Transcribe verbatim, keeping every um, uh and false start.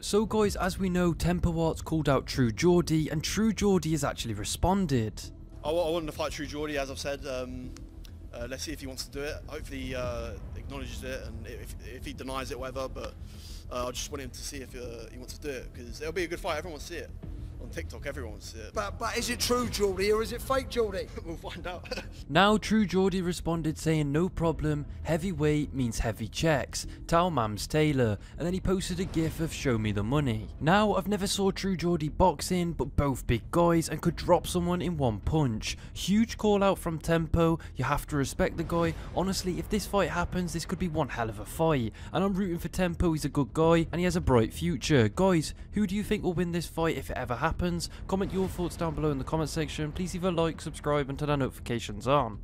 So guys, as we know, Temper Watts called out True Geordie, and True Geordie has actually responded. I, I wanted to fight True Geordie, as I've said. Um, uh, let's see if he wants to do it. Hopefully he uh, acknowledges it, and if, if he denies it, whatever, but uh, I just want him to see if uh, he wants to do it, because it'll be a good fight. Everyone will see it. On TikTok, everyone will see it. But, but is it True Geordie, or is it fake Geordie? We'll find out. Now, True Geordie responded saying, "No problem, heavy weight means heavy checks, tell Mams Taylor," and then he posted a gif of "show me the money." Now, I've never saw True Geordie boxing, but both big guys and could drop someone in one punch. Huge call out from Tempo, you have to respect the guy. Honestly, if this fight happens, this could be one hell of a fight, and I'm rooting for Tempo. He's a good guy, and he has a bright future. Guys, who do you think will win this fight if it ever happens? Comment your thoughts down below in the comment section. Please leave a like, subscribe, and turn our notifications on.